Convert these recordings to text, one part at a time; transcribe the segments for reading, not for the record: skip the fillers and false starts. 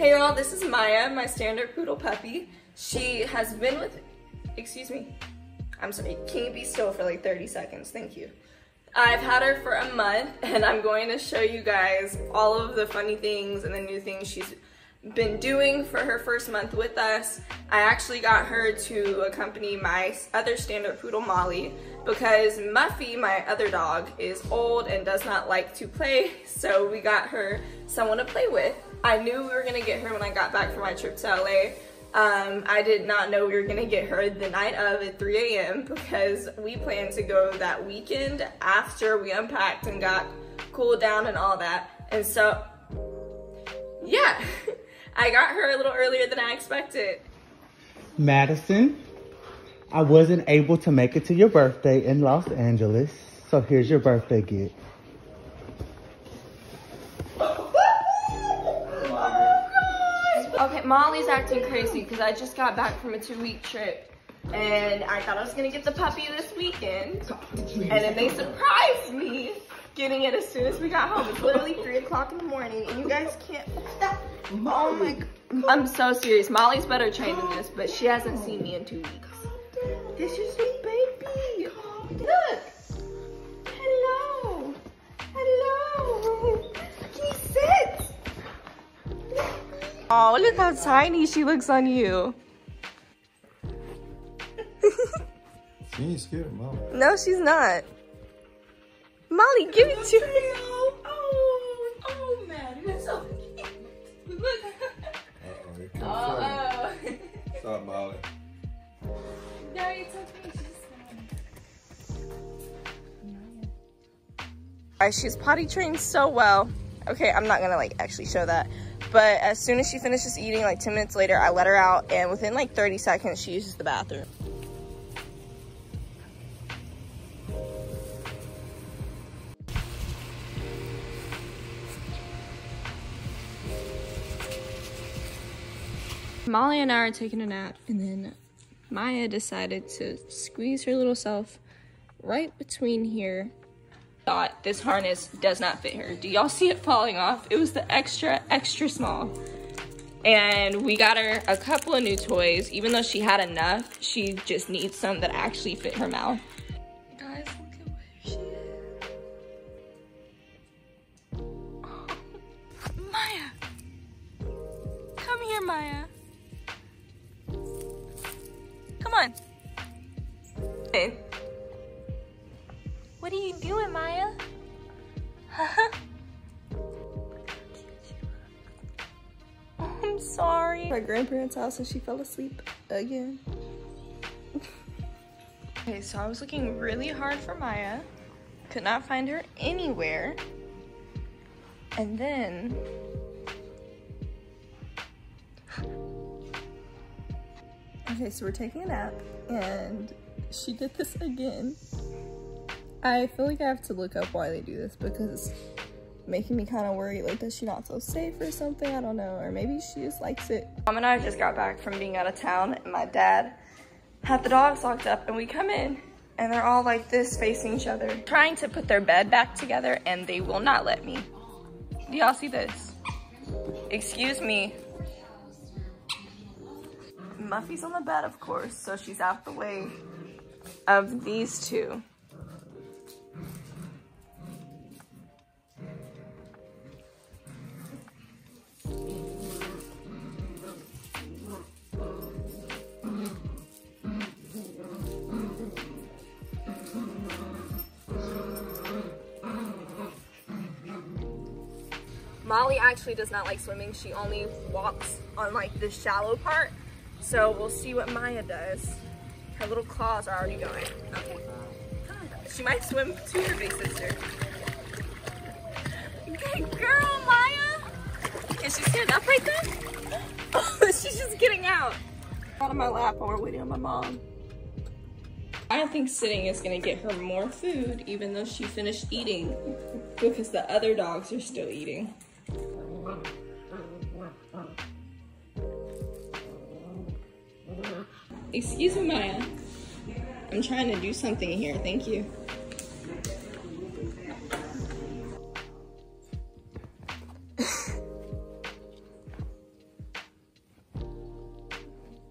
Hey y'all, this is Maya, my standard poodle puppy. She has been with, excuse me, I'm sorry, can you be still for like 30 seconds? Thank you. I've had her for a month and I'm going to show you guys all of the funny things and the new things she's been doing for her first month with us. I actually got her to accompany my other standard poodle, Molly, because Muffy, my other dog, is old and does not like to play, so we got her someone to play with. I knew we were gonna get her when I got back from my trip to LA. I did not know we were gonna get her the night of at 3 a.m. because we planned to go that weekend after we unpacked and got cooled down and all that. And so, yeah, I got her a little earlier than I expected. Madison, I wasn't able to make it to your birthday in Los Angeles, so here's your birthday gift. Okay, Molly's acting crazy because I just got back from a 2-week trip and I thought I was gonna get the puppy this weekend. And then they surprised me getting it as soon as we got home. It's literally 3 o'clock in the morning and you guys can't stop. Oh my God. I'm so serious. Molly's better trained than this, but she hasn't seen me in 2 weeks. This is your baby. Look. Hello. Hello. Can you sit? Oh, look how tiny she looks on you. She ain't scared of Molly. No, she's not. Molly, give it to me. Oh, oh, Maddie, that's so cute. Look. Uh-oh. Uh-oh. Stop, Molly. No, it's okay. She's fine. She's potty trained so well. Okay, I'm not gonna like actually show that. But as soon as she finishes eating, like 10 minutes later, I let her out, and within like 30 seconds, she uses the bathroom. Molly and I are taking a nap, and then Maya decided to squeeze her little self right between here. This harness does not fit her. Do y'all see it falling off? It was the extra small. And we got her a couple of new toys. Even though she had enough, she just needs some that actually fit her mouth. Guys, look at where she is. Oh, Maya. Come here, Maya. Come on. Hey. What are you doing, Maya? Huh? I'm sorry. My grandparents' house and she fell asleep again. Okay, so I was looking really hard for Maya. Could not find her anywhere. And then... Okay, so we're taking a nap and she did this again. I feel like I have to look up why they do this because it's making me kind of worried, like, does she not feel safe or something? I don't know, or maybe she just likes it. Mom and I just got back from being out of town, and my dad had the dogs locked up, and we come in, and they're all like this, facing each other, trying to put their bed back together, and they will not let me. Do y'all see this? Excuse me. Muffy's on the bed, of course, so she's out the way of these two. Molly actually does not like swimming. She only walks on like the shallow part. So we'll see what Maya does. Her little claws are already going. Okay. She might swim to her big sister. Good girl, Maya. Can she stand up right there? Oh, she's just getting out. Out of my lap while we're waiting on my mom. I don't think sitting is gonna get her more food even though she finished eating because the other dogs are still eating. Excuse me, Maya. I'm trying to do something here, thank you.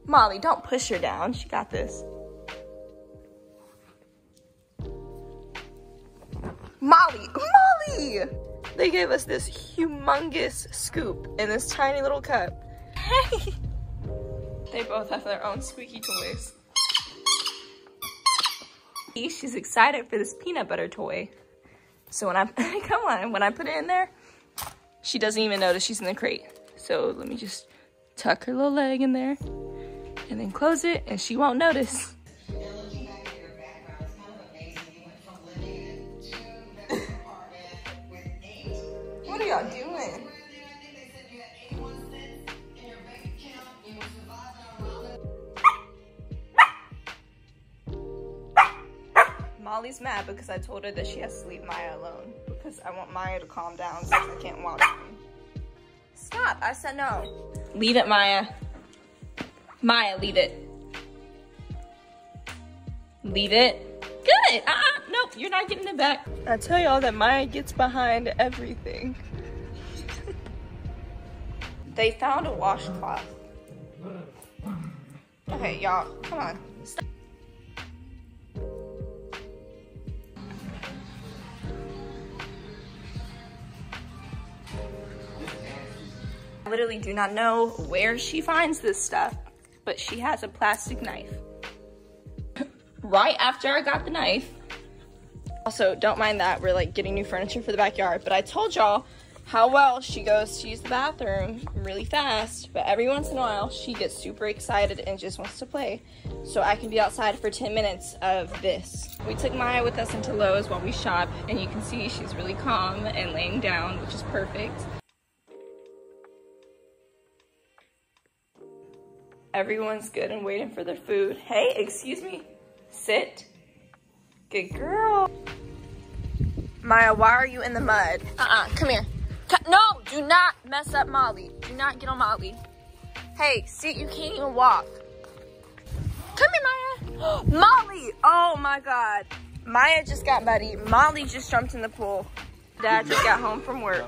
Molly, don't push her down. She got this. Molly! Molly! They gave us this humongous scoop in this tiny little cup. Hey! They both have their own squeaky toys. She's excited for this peanut butter toy. So when I, come on, when I put it in there, she doesn't even notice she's in the crate. So let me just tuck her little leg in there and then close it and she won't notice. What are y'all doing? Molly's mad because I told her that she has to leave Maya alone because I want Maya to calm down since I can't watch him. Stop, I said no. Leave it, Maya. Maya, leave it. Leave it. Good, nope, you're not getting it back. I tell y'all that Maya gets behind everything. They found a washcloth. Okay, y'all, come on. Stop. I literally do not know where she finds this stuff, but she has a plastic knife. Right after I got the knife. Also, don't mind that we're like getting new furniture for the backyard, but I told y'all how well she goes to use the bathroom really fast, but every once in a while she gets super excited and just wants to play. So I can be outside for 10 minutes of this. We took Maya with us into Lowe's while we shop, and you can see she's really calm and laying down, which is perfect. Everyone's good and waiting for their food. Hey, excuse me. Sit. Good girl. Maya, why are you in the mud? Come here. No, do not mess up Molly. Do not get on Molly. Hey, see, you can't even walk. Come here, Maya. Molly, oh my God. Maya just got muddy. Molly just jumped in the pool. Dad just got home from work.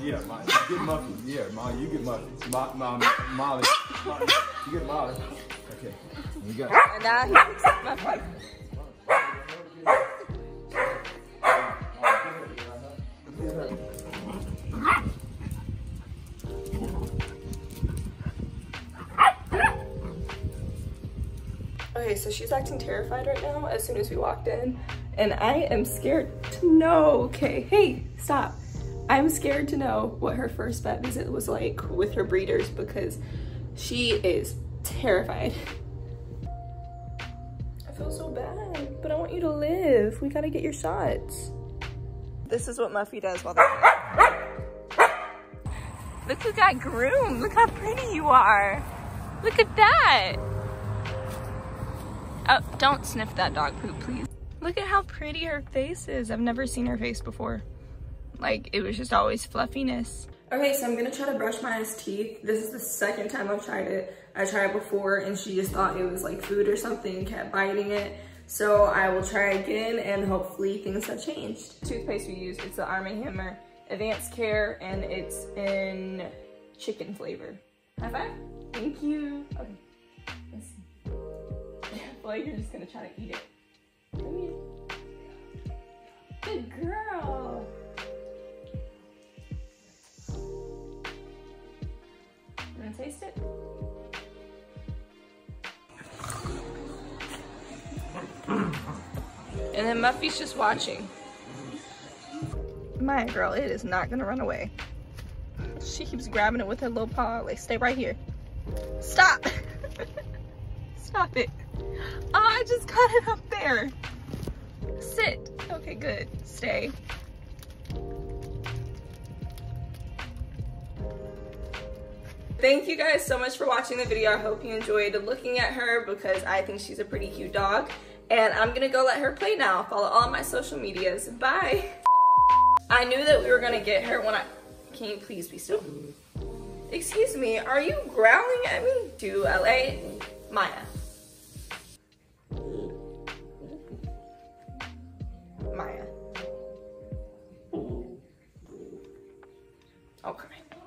Yeah, Molly, you get Muffy. Yeah, Molly, you get Muffy. Molly, you get Molly. Okay, you got it. And now he picks up Muffy. Okay, so she's acting terrified right now as soon as we walked in, and I am scared to know. Okay, hey, stop. I'm scared to know what her first vet visit was like with her breeders because she is terrified. I feel so bad, but I want you to live. We gotta get your shots. This is what Muffy does while they're Look who got groomed. Look how pretty you are. Look at that. Oh, don't sniff that dog poop, please. Look at how pretty her face is. I've never seen her face before. Like, it was just always fluffiness. Okay, so I'm gonna try to brush Maya's teeth. This is the second time I've tried it. I tried before and she just thought it was like food or something and kept biting it. So I will try again and hopefully things have changed. Toothpaste we use, it's the Arm & Hammer Advanced Care and it's in chicken flavor. High five? Thank you. Okay, let's see. Well, you're just gonna try to eat it. Come here. Good girl. Taste it. And then Muffy's just watching. My girl, it is not gonna run away. She keeps grabbing it with her little paw. Like, stay right here. Stop. Stop it. Oh, I just got it up there. Sit. Okay, good. Stay. Thank you guys so much for watching the video. I hope you enjoyed looking at her because I think she's a pretty cute dog. And I'm gonna go let her play now. Follow all my social medias. Bye. I knew that we were gonna get her when I... Can you please be still? Excuse me, are you growling at me? To LA, Maya. Maya. Okay.